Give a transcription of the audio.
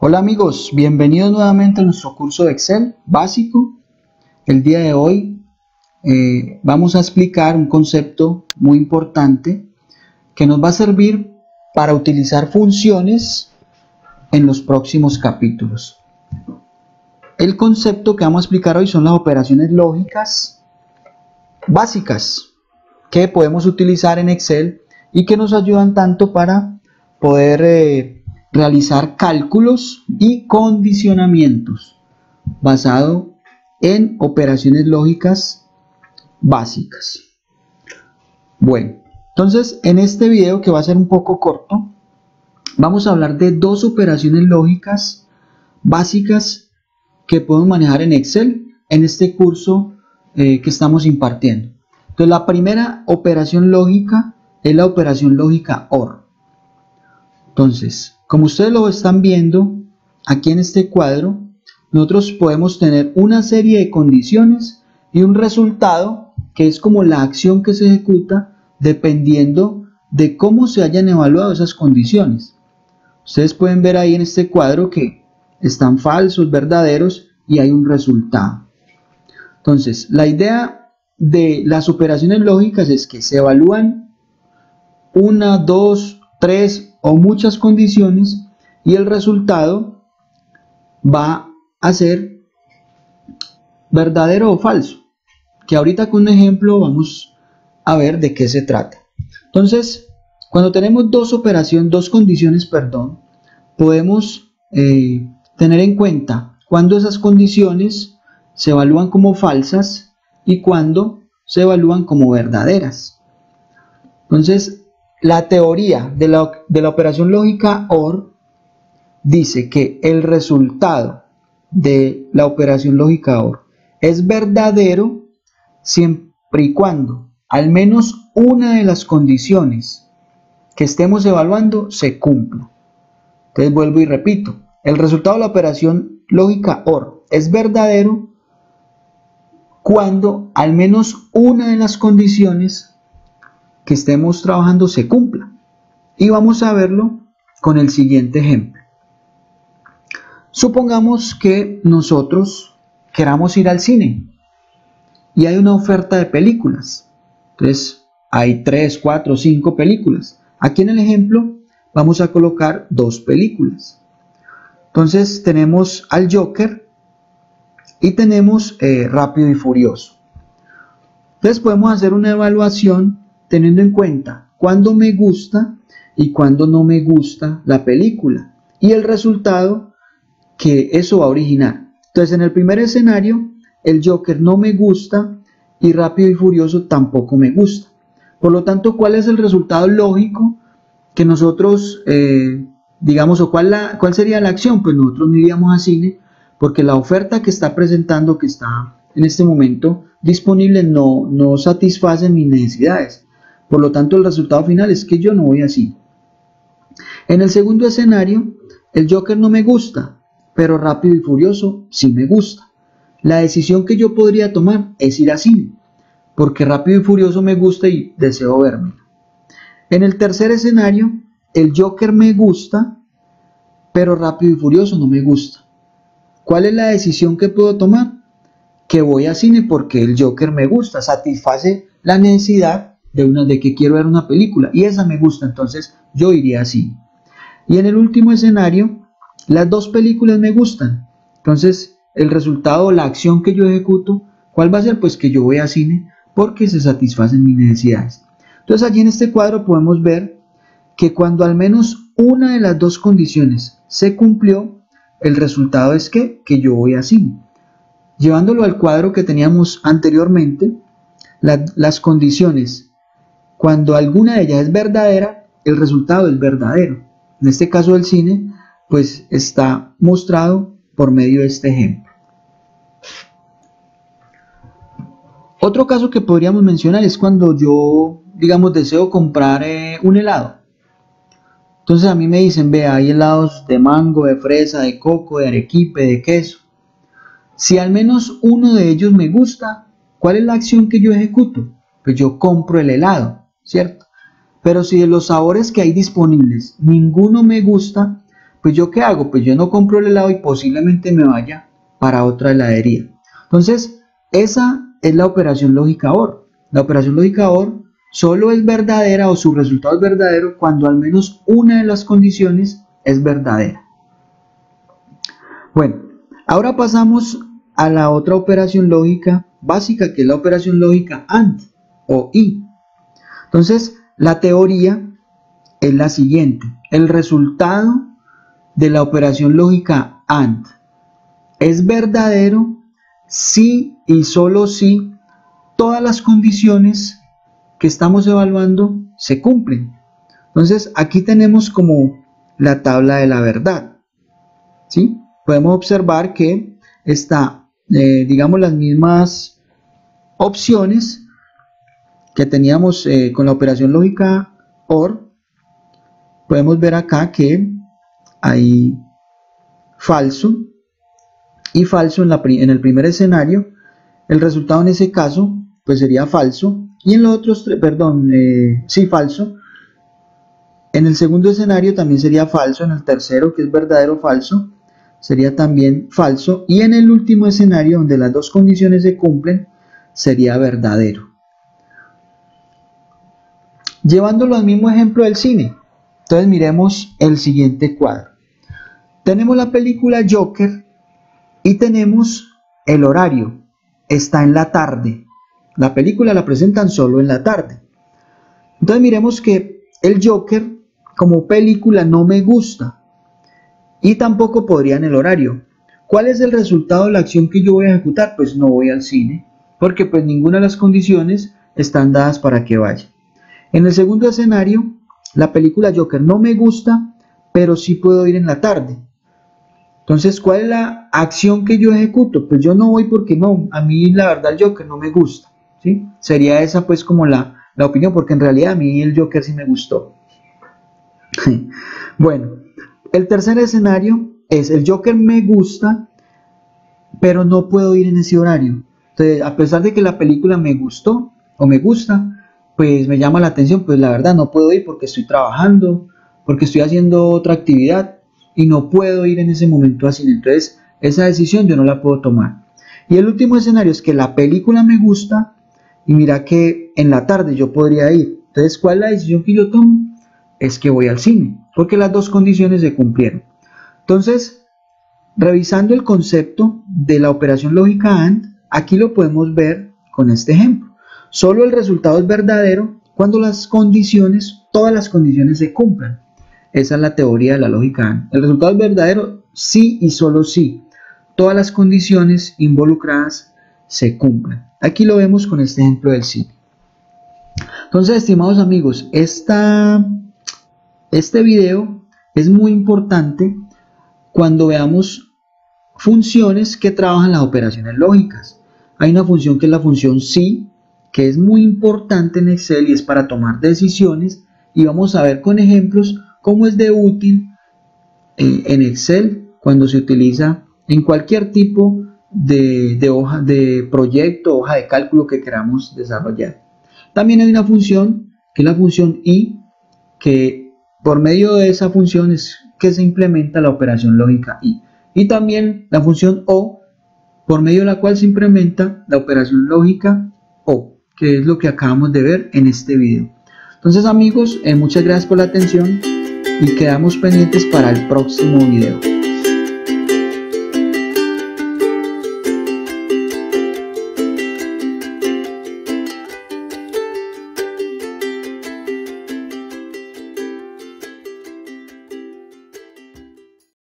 Hola amigos, bienvenidos nuevamente a nuestro curso de Excel básico. El día de hoy vamos a explicar un concepto muy importante que nos va a servir para utilizar funciones en los próximos capítulos. El concepto que vamos a explicar hoy son las operaciones lógicas básicas que podemos utilizar en Excel y que nos ayudan tanto para poder realizar cálculos y condicionamientos basado en operaciones lógicas básicas. Bueno, entonces en este video, que va a ser un poco corto, vamos a hablar de dos operaciones lógicas básicas que podemos manejar en Excel en este curso que estamos impartiendo. Entonces, la primera operación lógica es la operación lógica OR. Entonces, como ustedes lo están viendo aquí en este cuadro, nosotros podemos tener una serie de condiciones y un resultado que es como la acción que se ejecuta dependiendo de cómo se hayan evaluado esas condiciones. Ustedes pueden ver ahí en este cuadro que están falsos, verdaderos y hay un resultado. Entonces, la idea de las operaciones lógicas es que se evalúan una, dos, tres o muchas condiciones y el resultado va a ser verdadero o falso, que ahorita con un ejemplo vamos a ver de qué se trata. Entonces, cuando tenemos dos condiciones, podemos tener en cuenta cuando esas condiciones se evalúan como falsas y cuando se evalúan como verdaderas. Entonces, la teoría de la operación lógica OR dice que el resultado de la operación lógica OR es verdadero siempre y cuando al menos una de las condiciones que estemos evaluando se cumpla. Entonces vuelvo y repito, el resultado de la operación lógica OR es verdadero cuando al menos una de las condiciones que estemos trabajando se cumpla, y vamos a verlo con el siguiente ejemplo. Supongamos que nosotros queramos ir al cine y hay una oferta de películas. Entonces hay 3, 4, 5 películas. Aquí en el ejemplo vamos a colocar 2 películas. Entonces tenemos al Joker y tenemos Rápido y Furioso. Entonces podemos hacer una evaluación teniendo en cuenta cuándo me gusta y cuándo no me gusta la película y el resultado que eso va a originar. Entonces, en el primer escenario, el Joker no me gusta y Rápido y Furioso tampoco me gusta. Por lo tanto, ¿cuál es el resultado lógico que nosotros, digamos, o cuál sería la acción? Pues nosotros no iríamos a cine porque la oferta que está presentando, que está en este momento disponible, no satisface mis necesidades. Por lo tanto, el resultado final es que yo no voy así. En el segundo escenario, el Joker no me gusta, pero Rápido y Furioso sí me gusta. La decisión que yo podría tomar es ir a cine, porque Rápido y Furioso me gusta y deseo verme. En el tercer escenario, el Joker me gusta, pero Rápido y Furioso no me gusta. ¿Cuál es la decisión que puedo tomar? Que voy a cine porque el Joker me gusta, satisface la necesidad de que quiero ver una película y esa me gusta, entonces yo iría así. Y en el último escenario, las dos películas me gustan, entonces el resultado, la acción que yo ejecuto, ¿cuál va a ser? Pues que yo voy a cine porque se satisfacen mis necesidades. Entonces, aquí en este cuadro podemos ver que cuando al menos una de las dos condiciones se cumplió, el resultado es que yo voy a cine. Llevándolo al cuadro que teníamos anteriormente, las condiciones, cuando alguna de ellas es verdadera, el resultado es verdadero. En este caso del cine, pues está mostrado por medio de este ejemplo. Otro caso que podríamos mencionar es cuando yo, digamos, deseo comprar un helado. Entonces a mí me dicen, vea, hay helados de mango, de fresa, de coco, de arequipe, de queso. Si al menos uno de ellos me gusta, ¿cuál es la acción que yo ejecuto? Pues yo compro el helado, ¿cierto? Pero si de los sabores que hay disponibles ninguno me gusta, pues yo ¿qué hago? Pues yo no compro el helado y posiblemente me vaya para otra heladería. Entonces, esa es la operación lógica OR. La operación lógica OR solo es verdadera o su resultado es verdadero cuando al menos una de las condiciones es verdadera. Bueno, ahora pasamos a la otra operación lógica básica, que es la operación lógica AND o I. Entonces, la teoría es la siguiente: el resultado de la operación lógica AND es verdadero si y solo si todas las condiciones que estamos evaluando se cumplen. Entonces, aquí tenemos como la tabla de la verdad, ¿sí? Podemos observar que está, digamos, las mismas opciones que teníamos con la operación lógica OR. Podemos ver acá que hay falso y falso en el primer escenario. El resultado en ese caso pues sería falso, y en los otros tres, perdón, sí, falso. En el segundo escenario también sería falso, en el tercero, que es verdadero falso, sería también falso, y en el último escenario, donde las dos condiciones se cumplen, sería verdadero. Llevándolo al mismo ejemplo del cine, entonces miremos el siguiente cuadro. Tenemos la película Joker y tenemos el horario, está en la tarde. La película la presentan solo en la tarde. Entonces miremos que el Joker como película no me gusta, y tampoco podría en el horario. ¿Cuál es el resultado de la acción que yo voy a ejecutar? Pues no voy al cine, porque pues ninguna de las condiciones están dadas para que vaya. En el segundo escenario, la película Joker no me gusta, pero sí puedo ir en la tarde. Entonces, ¿cuál es la acción que yo ejecuto? Pues yo no voy porque no, a mí la verdad el Joker no me gusta, ¿sí? Sería esa pues como la opinión, porque en realidad a mí el Joker sí me gustó. Bueno, el tercer escenario es el Joker me gusta, pero no puedo ir en ese horario. Entonces, a pesar de que la película me gustó o me gusta, pues me llama la atención, pues la verdad no puedo ir porque estoy trabajando, porque estoy haciendo otra actividad y no puedo ir en ese momento así. Entonces, esa decisión yo no la puedo tomar. Y el último escenario es que la película me gusta y mira que en la tarde yo podría ir. Entonces, ¿cuál es la decisión que yo tomo? Es que voy al cine, porque las dos condiciones se cumplieron. Entonces, revisando el concepto de la operación lógica AND, aquí lo podemos ver con este ejemplo. Solo el resultado es verdadero cuando las condiciones, todas las condiciones se cumplan. Esa es la teoría de la lógica AND. El resultado es verdadero sí y solo sí todas las condiciones involucradas se cumplan. Aquí lo vemos con este ejemplo del cine. Entonces, estimados amigos, este video es muy importante cuando veamos funciones que trabajan las operaciones lógicas. Hay una función que es la función sí, que es muy importante en Excel y es para tomar decisiones, y vamos a ver con ejemplos cómo es de útil en Excel cuando se utiliza en cualquier tipo de hoja de proyecto, hoja de cálculo que queramos desarrollar. También hay una función que es la función I, que por medio de esa función es que se implementa la operación lógica I. Y también la función O, por medio de la cual se implementa la operación lógica O, que es lo que acabamos de ver en este video. Entonces, amigos, muchas gracias por la atención y quedamos pendientes para el próximo video.